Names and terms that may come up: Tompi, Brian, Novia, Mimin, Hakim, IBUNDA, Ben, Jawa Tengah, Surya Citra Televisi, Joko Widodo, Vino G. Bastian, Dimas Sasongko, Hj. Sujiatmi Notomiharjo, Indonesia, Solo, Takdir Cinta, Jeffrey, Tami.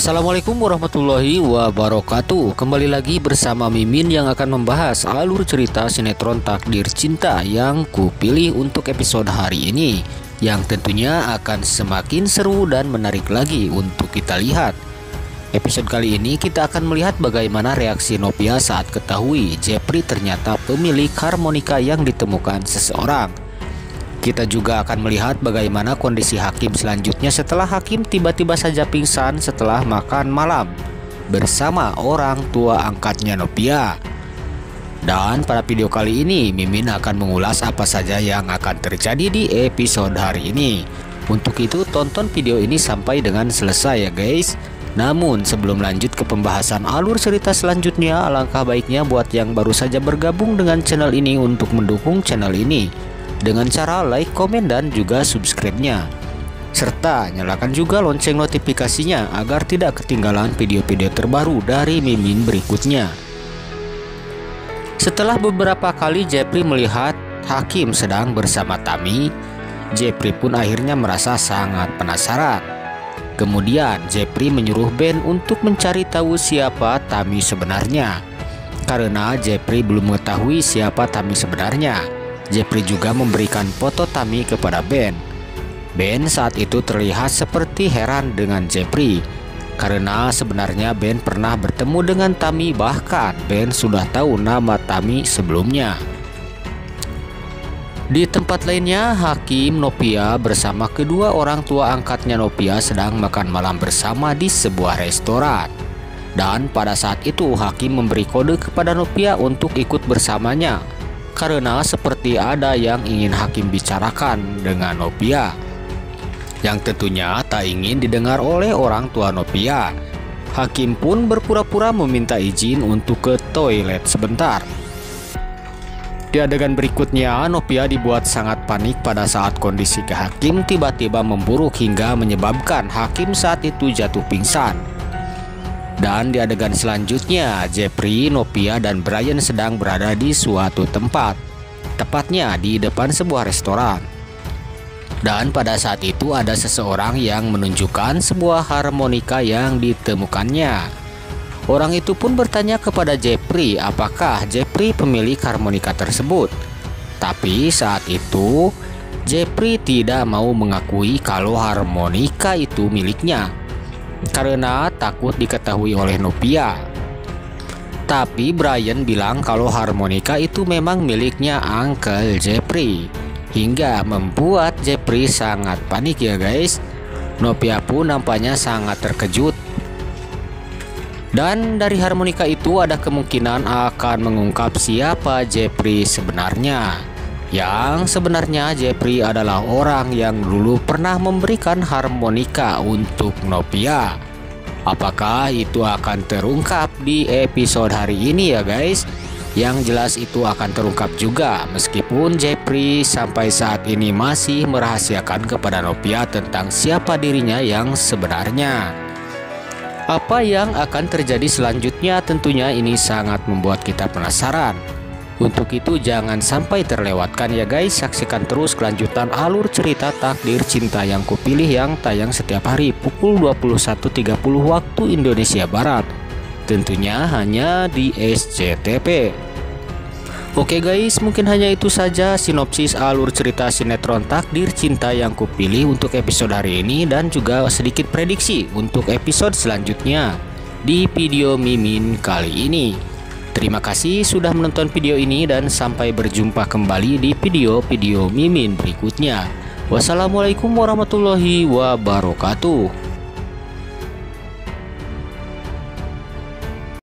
Assalamualaikum warahmatullahi wabarakatuh. Kembali lagi bersama Mimin yang akan membahas alur cerita sinetron Takdir Cinta yang kupilih untuk episode hari ini, yang tentunya akan semakin seru dan menarik lagi untuk kita lihat. Episode kali ini kita akan melihat bagaimana reaksi Novia saat ketahui Jeffrey ternyata pemilik harmonika yang ditemukan seseorang. Kita juga akan melihat bagaimana kondisi Hakim selanjutnya setelah Hakim tiba-tiba saja pingsan setelah makan malam bersama orang tua angkatnya Novia. Dan pada video kali ini Mimin akan mengulas apa saja yang akan terjadi di episode hari ini. Untuk itu tonton video ini sampai dengan selesai ya guys. Namun sebelum lanjut ke pembahasan alur cerita selanjutnya, alangkah baiknya buat yang baru saja bergabung dengan channel ini untuk mendukung channel ini dengan cara like, komen, dan juga subscribe-nya, serta nyalakan juga lonceng notifikasinya agar tidak ketinggalan video-video terbaru dari Mimin berikutnya. Setelah beberapa kali Jeffrey melihat Hakim sedang bersama Tami, Jeffrey pun akhirnya merasa sangat penasaran. Kemudian Jeffrey menyuruh Ben untuk mencari tahu siapa Tami sebenarnya, karena Jeffrey belum mengetahui siapa Tami sebenarnya. Jeffrey juga memberikan foto Tami kepada Ben. Ben saat itu terlihat seperti heran dengan Jeffrey, karena sebenarnya Ben pernah bertemu dengan Tami, bahkan Ben sudah tahu nama Tami sebelumnya. Di tempat lainnya, Hakim, Novia bersama kedua orang tua angkatnya Novia sedang makan malam bersama di sebuah restoran. Dan pada saat itu Hakim memberi kode kepada Novia untuk ikut bersamanya, karena seperti ada yang ingin Hakim bicarakan dengan Novia, yang tentunya tak ingin didengar oleh orang tua Novia. Hakim pun berpura-pura meminta izin untuk ke toilet sebentar. Di adegan berikutnya, Novia dibuat sangat panik pada saat kondisi ke Hakim tiba-tiba memburuk hingga menyebabkan Hakim saat itu jatuh pingsan. Dan di adegan selanjutnya, Jeffrey, Novia, dan Brian sedang berada di suatu tempat, tepatnya di depan sebuah restoran. Dan pada saat itu ada seseorang yang menunjukkan sebuah harmonika yang ditemukannya. Orang itu pun bertanya kepada Jeffrey apakah Jeffrey pemilik harmonika tersebut. Tapi saat itu Jeffrey tidak mau mengakui kalau harmonika itu miliknya, karena takut diketahui oleh Novia. Tapi Brian bilang kalau harmonika itu memang miliknya Uncle Jeffrey, hingga membuat Jeffrey sangat panik ya guys. Novia pun nampaknya sangat terkejut. Dan dari harmonika itu ada kemungkinan akan mengungkap siapa Jeffrey sebenarnya, yang sebenarnya Jeffrey adalah orang yang dulu pernah memberikan harmonika untuk Novia. Apakah itu akan terungkap di episode hari ini ya guys? Yang jelas itu akan terungkap juga, meskipun Jeffrey sampai saat ini masih merahasiakan kepada Novia tentang siapa dirinya yang sebenarnya. Apa yang akan terjadi selanjutnya tentunya ini sangat membuat kita penasaran. Untuk itu jangan sampai terlewatkan ya guys. Saksikan terus kelanjutan alur cerita Takdir Cinta yang kupilih, yang tayang setiap hari pukul 21.30 waktu Indonesia Barat, tentunya hanya di SCTV. Oke guys, mungkin hanya itu saja sinopsis alur cerita sinetron Takdir Cinta yang kupilih untuk episode hari ini, dan juga sedikit prediksi untuk episode selanjutnya di video Mimin kali ini. Terima kasih sudah menonton video ini dan sampai berjumpa kembali di video-video Mimin berikutnya. Wassalamualaikum warahmatullahi wabarakatuh.